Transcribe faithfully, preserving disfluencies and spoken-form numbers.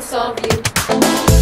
Solve you.